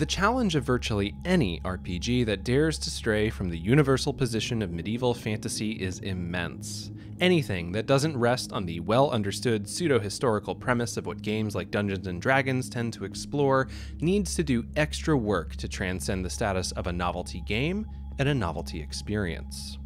The challenge of virtually any RPG that dares to stray from the universal position of medieval fantasy is immense. Anything that doesn't rest on the well-understood pseudo-historical premise of what games like Dungeons & Dragons tend to explore needs to do extra work to transcend the status of a novelty game and a novelty experience.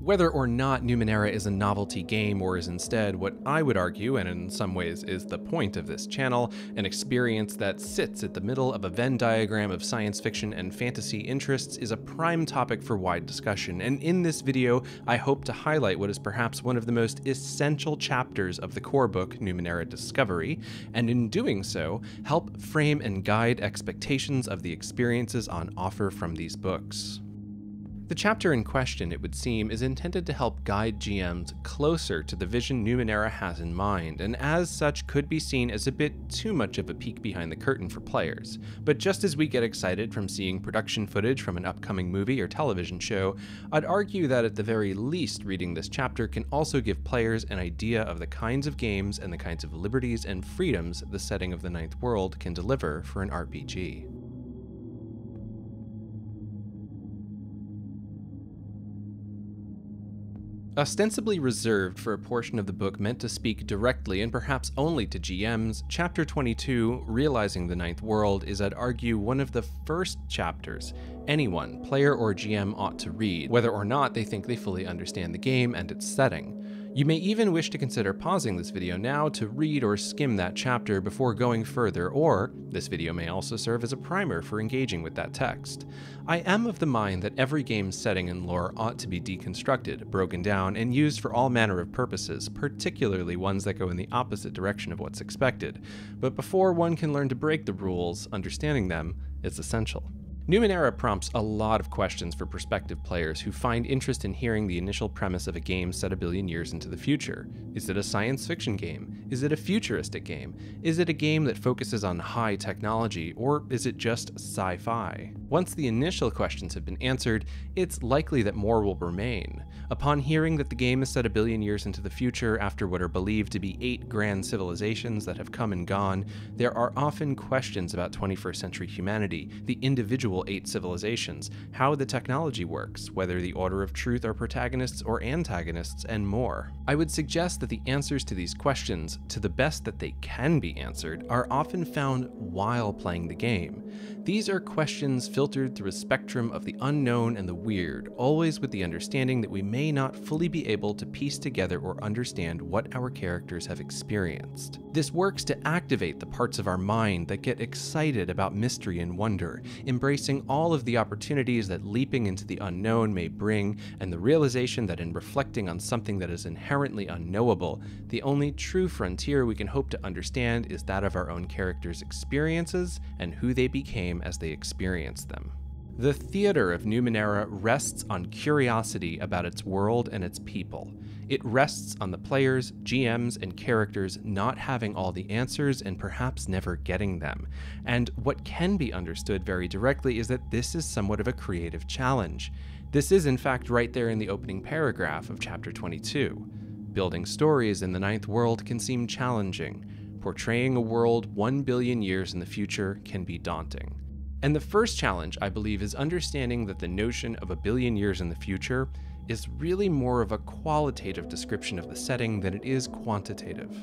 Whether or not Numenera is a novelty game or is instead what I would argue, and in some ways is the point of this channel, an experience that sits at the middle of a Venn diagram of science fiction and fantasy interests is a prime topic for wide discussion, and in this video I hope to highlight what is perhaps one of the most essential chapters of the core book Numenera Discovery, and in doing so, help frame and guide expectations of the experiences on offer from these books. The chapter in question, it would seem, is intended to help guide GMs closer to the vision Numenera has in mind, and as such could be seen as a bit too much of a peek behind the curtain for players. But just as we get excited from seeing production footage from an upcoming movie or television show, I'd argue that at the very least reading this chapter can also give players an idea of the kinds of games and the kinds of liberties and freedoms the setting of the Ninth World can deliver for an RPG. Ostensibly reserved for a portion of the book meant to speak directly and perhaps only to GMs, Chapter 22, Realizing the Ninth World, is, I'd argue, one of the first chapters anyone, player or GM, ought to read, whether or not they think they fully understand the game and its setting. You may even wish to consider pausing this video now to read or skim that chapter before going further, or this video may also serve as a primer for engaging with that text. I am of the mind that every game's setting and lore ought to be deconstructed, broken down, and used for all manner of purposes, particularly ones that go in the opposite direction of what's expected. But before one can learn to break the rules, understanding them is essential. Numenera prompts a lot of questions for prospective players who find interest in hearing the initial premise of a game set a billion years into the future. Is it a science fiction game? Is it a futuristic game? Is it a game that focuses on high technology, or is it just sci-fi? Once the initial questions have been answered, it's likely that more will remain. Upon hearing that the game is set a billion years into the future after what are believed to be 8 grand civilizations that have come and gone, there are often questions about 21st century humanity, the individual 8 civilizations, how the technology works, whether the Order of Truth are protagonists or antagonists, and more. I would suggest that the answers to these questions, to the best that they can be answered, are often found while playing the game. These are questions filtered through a spectrum of the unknown and the weird, always with the understanding that we may not fully be able to piece together or understand what our characters have experienced. This works to activate the parts of our mind that get excited about mystery and wonder, embracing all of the opportunities that leaping into the unknown may bring, and the realization that in reflecting on something that is inherently unknowable, the only true frontier we can hope to understand is that of our own characters' experiences and who they became as they experienced them. The theater of Numenera rests on curiosity about its world and its people. It rests on the players, GMs, and characters not having all the answers and perhaps never getting them. And what can be understood very directly is that this is somewhat of a creative challenge. This is in fact right there in the opening paragraph of Chapter 22. Building stories in the Ninth World can seem challenging. Portraying a world 1 billion years in the future can be daunting. And the first challenge, I believe, is understanding that the notion of a billion years in the future is really more of a qualitative description of the setting than it is quantitative.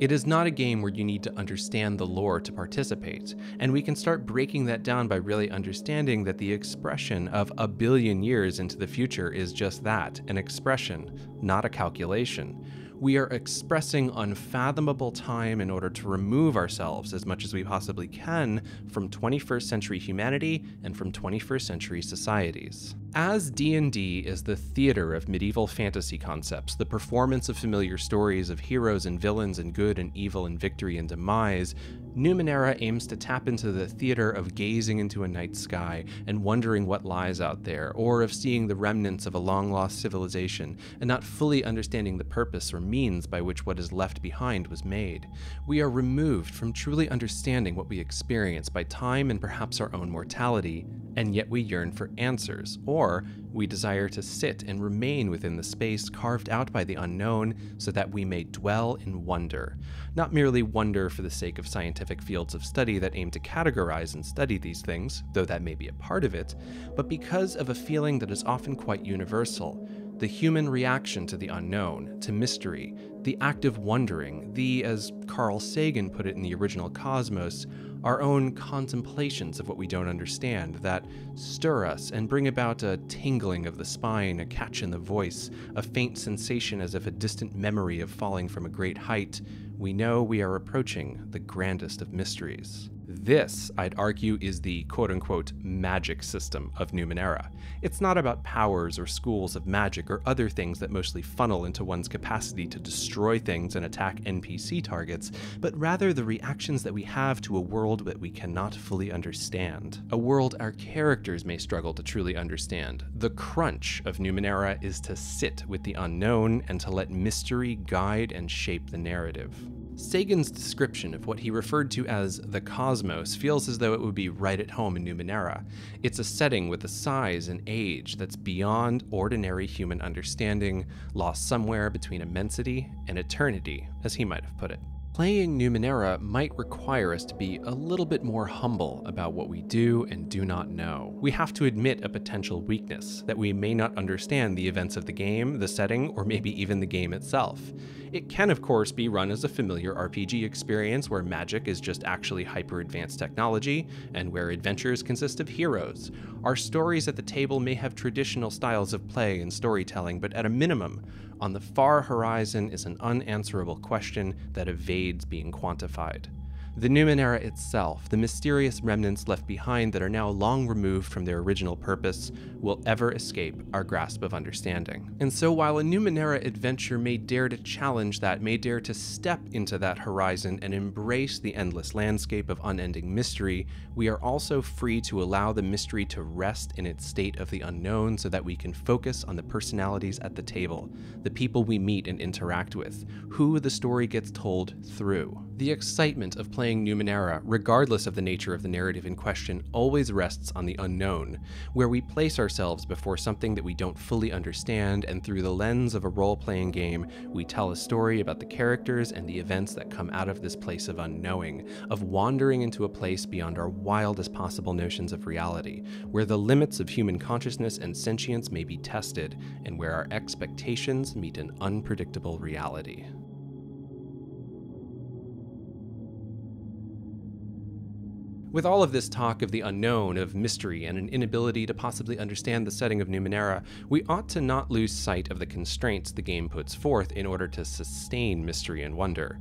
It is not a game where you need to understand the lore to participate, and we can start breaking that down by really understanding that the expression of a billion years into the future is just that, an expression, not a calculation. We are expressing unfathomable time in order to remove ourselves as much as we possibly can from 21st century humanity and from 21st century societies. As D&D is the theater of medieval fantasy concepts, the performance of familiar stories of heroes and villains and good and evil and victory and demise, Numenera aims to tap into the theater of gazing into a night sky and wondering what lies out there, or of seeing the remnants of a long-lost civilization and not fully understanding the purpose or means by which what is left behind was made. We are removed from truly understanding what we experience by time and perhaps our own mortality, and yet we yearn for answers, or we desire to sit and remain within the space carved out by the unknown so that we may dwell in wonder. Not merely wonder for the sake of scientific scientific fields of study that aim to categorize and study these things, though that may be a part of it, but because of a feeling that is often quite universal, the human reaction to the unknown, to mystery, the active wondering, the, as Carl Sagan put it in the original Cosmos, our own contemplations of what we don't understand that stir us and bring about a tingling of the spine, a catch in the voice, a faint sensation as if a distant memory of falling from a great height, we know we are approaching the grandest of mysteries. This, I'd argue, is the quote-unquote magic system of Numenera. It's not about powers or schools of magic or other things that mostly funnel into one's capacity to destroy things and attack NPC targets, but rather the reactions that we have to a world that we cannot fully understand. A world our characters may struggle to truly understand. The crunch of Numenera is to sit with the unknown and to let mystery guide and shape the narrative. Sagan's description of what he referred to as the cosmos feels as though it would be right at home in Numenera. It's a setting with a size and age that's beyond ordinary human understanding, lost somewhere between immensity and eternity, as he might have put it. Playing Numenera might require us to be a little bit more humble about what we do and do not know. We have to admit a potential weakness, that we may not understand the events of the game, the setting, or maybe even the game itself. It can, of course, be run as a familiar RPG experience where magic is just actually hyper-advanced technology, and where adventures consist of heroes. Our stories at the table may have traditional styles of play and storytelling, but at a minimum, on the far horizon is an unanswerable question that evades being quantified. The Numenera itself, the mysterious remnants left behind that are now long removed from their original purpose, will ever escape our grasp of understanding. And so while a Numenera adventure may dare to challenge that, may dare to step into that horizon and embrace the endless landscape of unending mystery, we are also free to allow the mystery to rest in its state of the unknown so that we can focus on the personalities at the table, the people we meet and interact with, who the story gets told through. The excitement of playing Numenera, regardless of the nature of the narrative in question, always rests on the unknown, where we place ourselves before something that we don't fully understand, and through the lens of a role-playing game, we tell a story about the characters and the events that come out of this place of unknowing, of wandering into a place beyond our wildest possible notions of reality, where the limits of human consciousness and sentience may be tested, and where our expectations meet an unpredictable reality. With all of this talk of the unknown, of mystery, and an inability to possibly understand the setting of Numenera, we ought to not lose sight of the constraints the game puts forth in order to sustain mystery and wonder.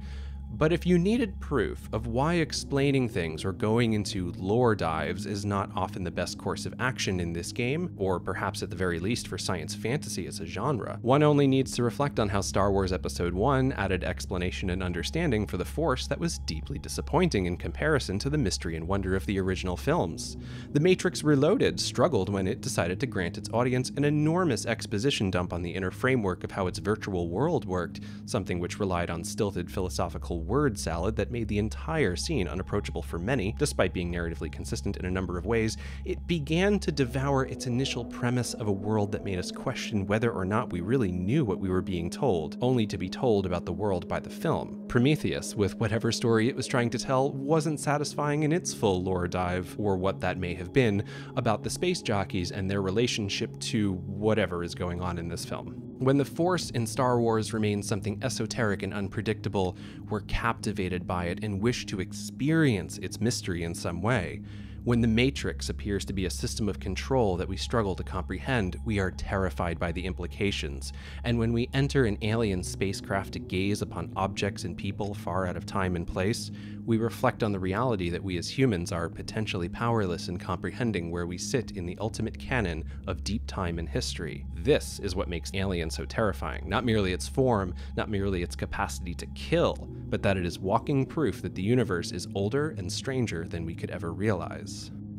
But if you needed proof of why explaining things or going into lore dives is not often the best course of action in this game, or perhaps at the very least for science fantasy as a genre, one only needs to reflect on how Star Wars Episode I added explanation and understanding for the Force that was deeply disappointing in comparison to the mystery and wonder of the original films. The Matrix Reloaded struggled when it decided to grant its audience an enormous exposition dump on the inner framework of how its virtual world worked, something which relied on stilted philosophical word salad that made the entire scene unapproachable for many. Despite being narratively consistent in a number of ways, it began to devour its initial premise of a world that made us question whether or not we really knew what we were being told, only to be told about the world by the film. Prometheus, with whatever story it was trying to tell, wasn't satisfying in its full lore dive, or what that may have been, about the space jockeys and their relationship to whatever is going on in this film. When the Force in Star Wars remains something esoteric and unpredictable, we're captivated by it and wish to experience its mystery in some way. When the Matrix appears to be a system of control that we struggle to comprehend, we are terrified by the implications. And when we enter an alien spacecraft to gaze upon objects and people far out of time and place, we reflect on the reality that we as humans are potentially powerless in comprehending where we sit in the ultimate canon of deep time and history. This is what makes Alien so terrifying, not merely its form, not merely its capacity to kill, but that it is walking proof that the universe is older and stranger than we could ever realize.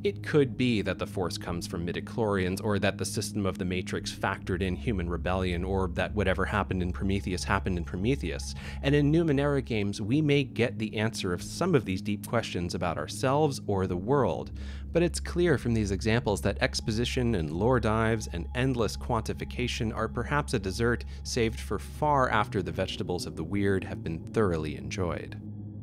It could be that the Force comes from midichlorians, or that the system of the Matrix factored in human rebellion, or that whatever happened in Prometheus, and in Numenera games we may get the answer of some of these deep questions about ourselves or the world, but it's clear from these examples that exposition and lore dives and endless quantification are perhaps a dessert saved for far after the vegetables of the weird have been thoroughly enjoyed.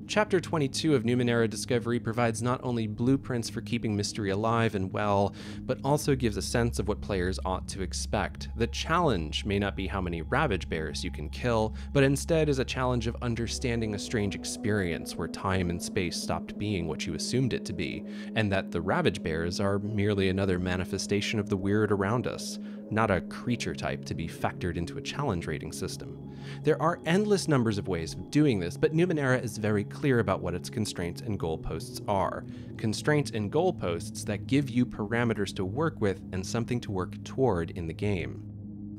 Chapter 22 of Numenera Discovery provides not only blueprints for keeping mystery alive and well, but also gives a sense of what players ought to expect. The challenge may not be how many Ravage Bears you can kill, but instead is a challenge of understanding a strange experience where time and space stopped being what you assumed it to be, and that the Ravage Bears are merely another manifestation of the weird around us, not a creature type to be factored into a challenge rating system. There are endless numbers of ways of doing this, but Numenera is very clear about what its constraints and goalposts are. Constraints and goalposts that give you parameters to work with and something to work toward in the game.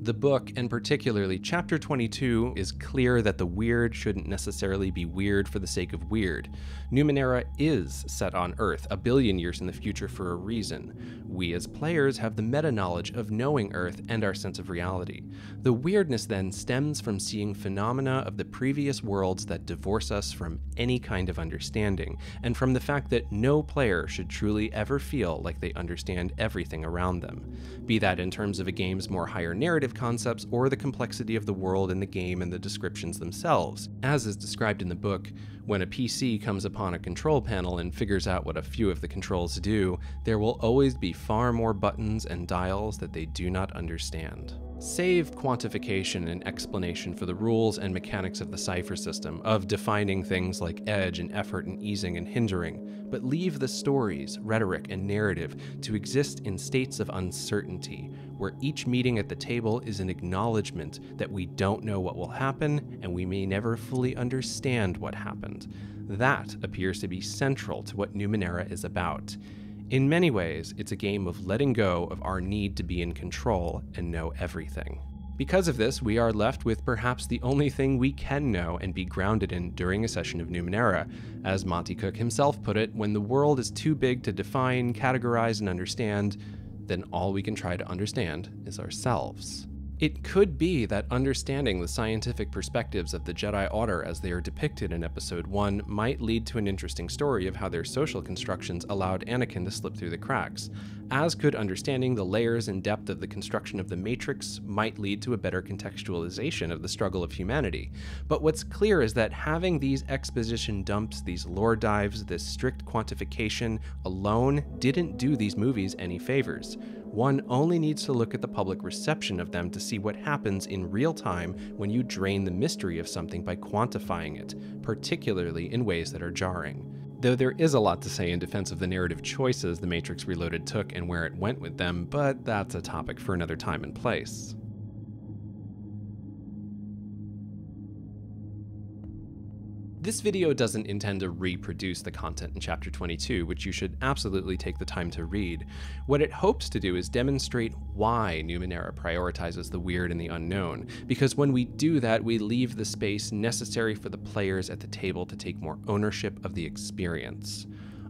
The book, and particularly Chapter 22, is clear that the weird shouldn't necessarily be weird for the sake of weird. Numenera is set on Earth, 1 billion years in the future for a reason. We as players have the meta-knowledge of knowing Earth and our sense of reality. The weirdness then stems from seeing phenomena of the previous worlds that divorce us from any kind of understanding, and from the fact that no player should truly ever feel like they understand everything around them. Be that in terms of a game's more higher narrative concepts or the complexity of the world in the game and the descriptions themselves. As is described in the book, when a PC comes upon a control panel and figures out what a few of the controls do, there will always be far more buttons and dials that they do not understand. Save quantification and explanation for the rules and mechanics of the Cypher system, of defining things like edge and effort and easing and hindering, but leave the stories, rhetoric, and narrative to exist in states of uncertainty, where each meeting at the table is an acknowledgement that we don't know what will happen and we may never fully understand what happened. That appears to be central to what Numenera is about. In many ways, it's a game of letting go of our need to be in control and know everything. Because of this, we are left with perhaps the only thing we can know and be grounded in during a session of Numenera. As Monte Cook himself put it, when the world is too big to define, categorize, and understand, then all we can try to understand is ourselves. It could be that understanding the scientific perspectives of the Jedi Order as they are depicted in Episode 1 might lead to an interesting story of how their social constructions allowed Anakin to slip through the cracks, as could understanding the layers and depth of the construction of the Matrix might lead to a better contextualization of the struggle of humanity. But what's clear is that having these exposition dumps, these lore dives, this strict quantification alone didn't do these movies any favors. One only needs to look at the public reception of them to see what happens in real time when you drain the mystery of something by quantifying it, particularly in ways that are jarring. Though there is a lot to say in defense of the narrative choices The Matrix Reloaded took and where it went with them, but that's a topic for another time and place. This video doesn't intend to reproduce the content in Chapter 22, which you should absolutely take the time to read. What it hopes to do is demonstrate why Numenera prioritizes the weird and the unknown, because when we do that, we leave the space necessary for the players at the table to take more ownership of the experience.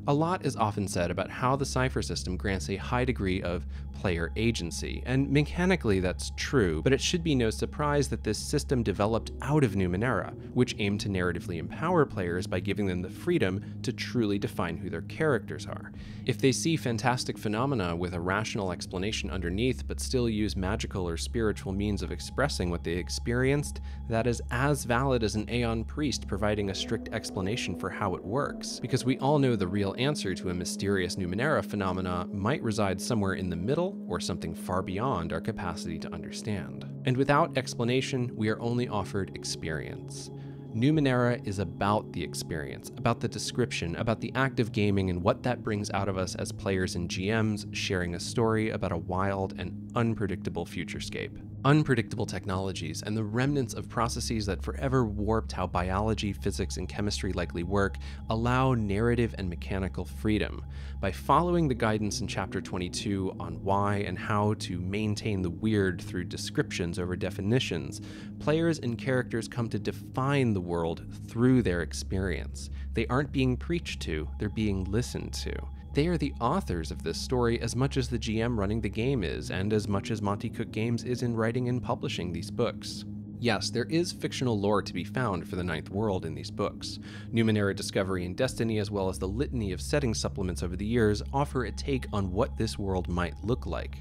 A lot is often said about how the Cypher system grants a high degree of player agency, and mechanically that's true, but it should be no surprise that this system developed out of Numenera, which aimed to narratively empower players by giving them the freedom to truly define who their characters are. If they see fantastic phenomena with a rational explanation underneath but still use magical or spiritual means of expressing what they experienced, that is as valid as an Aeon Priest providing a strict explanation for how it works, because we all know the real answer to a mysterious Numenera phenomena might reside somewhere in the middle or something far beyond our capacity to understand. And without explanation, we are only offered experience. Numenera is about the experience, about the description, about the act of gaming and what that brings out of us as players and GMs sharing a story about a wild and unpredictable futurescape. Unpredictable technologies and the remnants of processes that forever warped how biology, physics, and chemistry likely work allow narrative and mechanical freedom. By following the guidance in Chapter 22 on why and how to maintain the weird through descriptions over definitions, players and characters come to define the world through their experience. They aren't being preached to, they're being listened to. They are the authors of this story as much as the GM running the game is, and as much as Monte Cook Games is in writing and publishing these books. Yes, there is fictional lore to be found for the Ninth World in these books. Numenera Discovery and Destiny, as well as the litany of setting supplements over the years, offer a take on what this world might look like.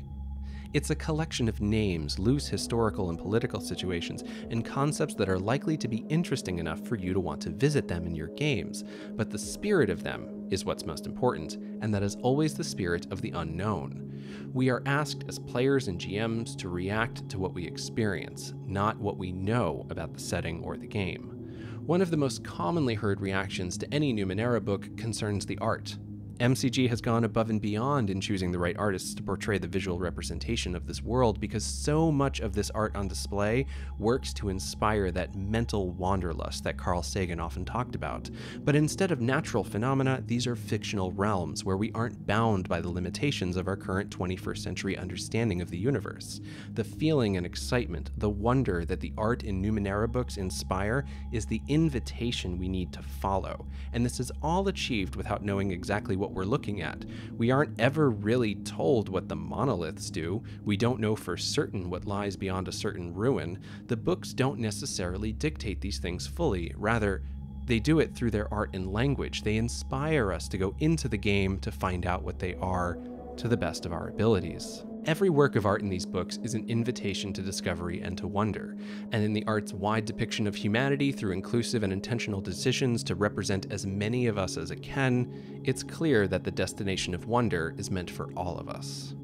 It's a collection of names, loose historical and political situations, and concepts that are likely to be interesting enough for you to want to visit them in your games, but the spirit of them is what's most important, and that is always the spirit of the unknown. We are asked as players and GMs to react to what we experience, not what we know about the setting or the game. One of the most commonly heard reactions to any Numenera book concerns the art. MCG has gone above and beyond in choosing the right artists to portray the visual representation of this world because so much of this art on display works to inspire that mental wanderlust that Carl Sagan often talked about. But instead of natural phenomena, these are fictional realms where we aren't bound by the limitations of our current 21st century understanding of the universe. The feeling and excitement, the wonder that the art in Numenera books inspire is the invitation we need to follow, and this is all achieved without knowing exactly what we're looking at. We aren't ever really told what the monoliths do. We don't know for certain what lies beyond a certain ruin. The books don't necessarily dictate these things fully. Rather, they do it through their art and language. They inspire us to go into the game to find out what they are to the best of our abilities. Every work of art in these books is an invitation to discovery and to wonder, and in the art's wide depiction of humanity through inclusive and intentional decisions to represent as many of us as it can, it's clear that the destination of wonder is meant for all of us.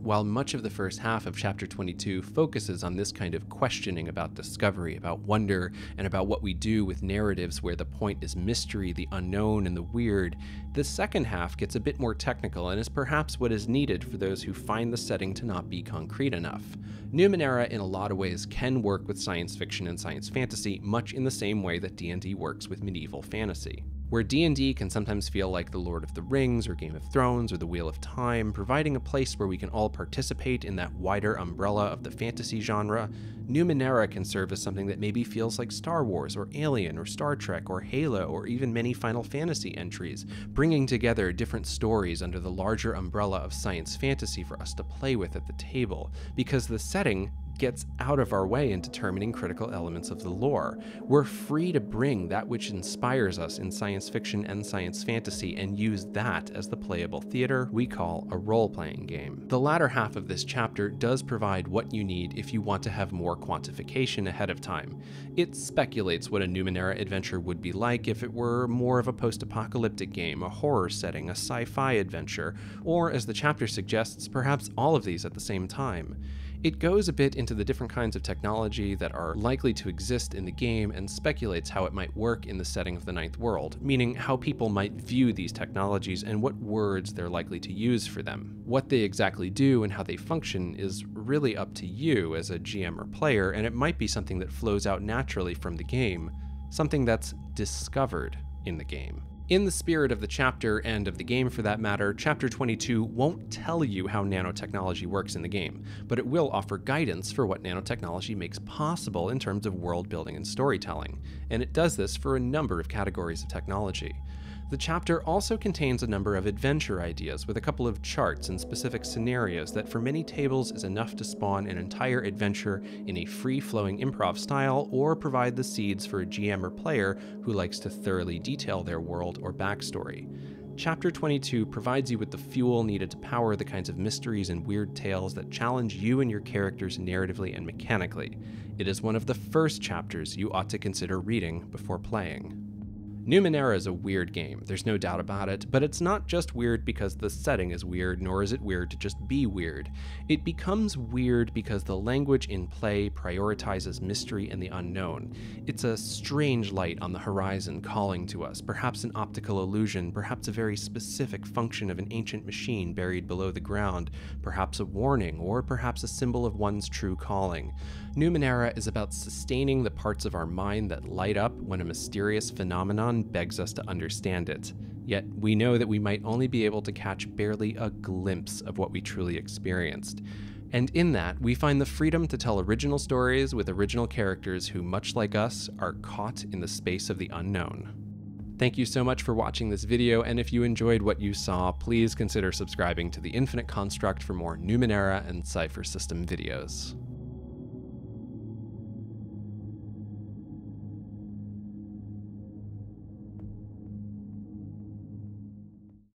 While much of the first half of chapter 22 focuses on this kind of questioning about discovery, about wonder, and about what we do with narratives where the point is mystery, the unknown, and the weird, the second half gets a bit more technical and is perhaps what is needed for those who find the setting to not be concrete enough. Numenera in a lot of ways can work with science fiction and science fantasy much in the same way that D&D works with medieval fantasy. Where D&D can sometimes feel like The Lord of the Rings or Game of Thrones or The Wheel of Time, providing a place where we can all participate in that wider umbrella of the fantasy genre, Numenera can serve as something that maybe feels like Star Wars or Alien or Star Trek or Halo or even many Final Fantasy entries, bringing together different stories under the larger umbrella of science fantasy for us to play with at the table, because the setting gets out of our way in determining critical elements of the lore. We're free to bring that which inspires us in science fiction and science fantasy and use that as the playable theater we call a role-playing game. The latter half of this chapter does provide what you need if you want to have more quantification ahead of time. It speculates what a Numenera adventure would be like if it were more of a post-apocalyptic game, a horror setting, a sci-fi adventure, or as the chapter suggests, perhaps all of these at the same time. It goes a bit into the different kinds of technology that are likely to exist in the game and speculates how it might work in the setting of the Ninth World, meaning how people might view these technologies and what words they're likely to use for them. What they exactly do and how they function is really up to you as a GM or player, and it might be something that flows out naturally from the game, something that's discovered in the game. In the spirit of the chapter, and of the game for that matter, chapter 22 won't tell you how nanotechnology works in the game, but it will offer guidance for what nanotechnology makes possible in terms of world building and storytelling, and it does this for a number of categories of technology. The chapter also contains a number of adventure ideas with a couple of charts and specific scenarios that for many tables is enough to spawn an entire adventure in a free-flowing improv style or provide the seeds for a GM or player who likes to thoroughly detail their world or backstory. Chapter 22 provides you with the fuel needed to power the kinds of mysteries and weird tales that challenge you and your characters narratively and mechanically. It is one of the first chapters you ought to consider reading before playing. Numenera is a weird game, there's no doubt about it, but it's not just weird because the setting is weird, nor is it weird to just be weird. It becomes weird because the language in play prioritizes mystery and the unknown. It's a strange light on the horizon calling to us, perhaps an optical illusion, perhaps a very specific function of an ancient machine buried below the ground, perhaps a warning, or perhaps a symbol of one's true calling. Numenera is about sustaining the parts of our mind that light up when a mysterious phenomenon begs us to understand it, yet we know that we might only be able to catch barely a glimpse of what we truly experienced. And in that, we find the freedom to tell original stories with original characters who, much like us, are caught in the space of the unknown. Thank you so much for watching this video, and if you enjoyed what you saw, please consider subscribing to The Infinite Construct for more Numenera and Cypher System videos.